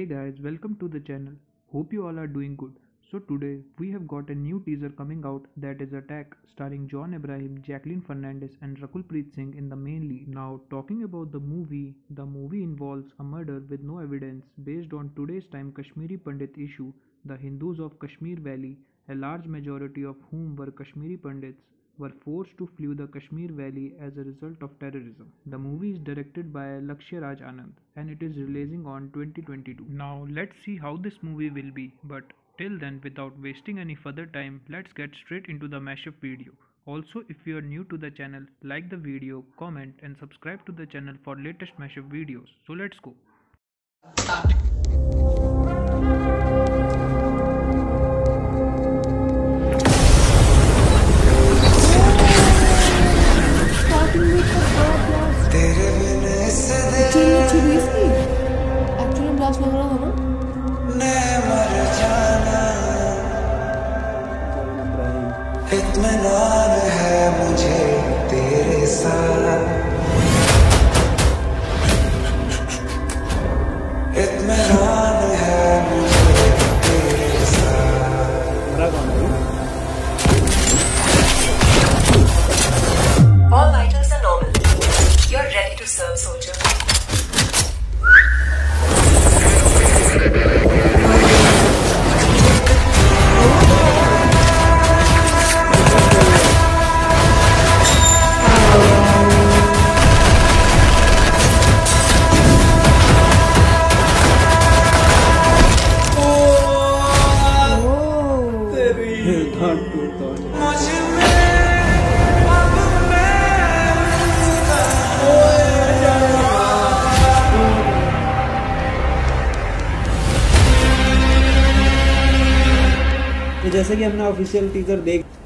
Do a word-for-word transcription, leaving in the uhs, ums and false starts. Hey guys, welcome to the channel. Hope you all are doing good. So today we have got a new teaser coming out, that is Attack, starring John Abraham, Jacqueline Fernandez and Rakul Preet Singh in the main lead. Now talking about the movie, the movie involves a murder with no evidence based on today's time Kashmiri Pandit issue. The Hindus of Kashmir Valley, a large majority of whom were Kashmiri Pandits, were forced to flee the Kashmir Valley as a result of terrorism. The movie is directed by Lakshya Raj Anand and it is releasing on twenty twenty-two. Now let's see how this movie will be, but till then, without wasting any further time, let's get straight into the mashup video. Also, if you are new to the channel, like the video, comment and subscribe to the channel for latest mashup videos. So let's go. इत्मीनान है मुझे तेरे साथ, इत्मीनान है मुझे तेरे साथ. All vitals are normal. You're ready to serve, soldier. जैसे कि हमने ऑफिशियल टीजर देख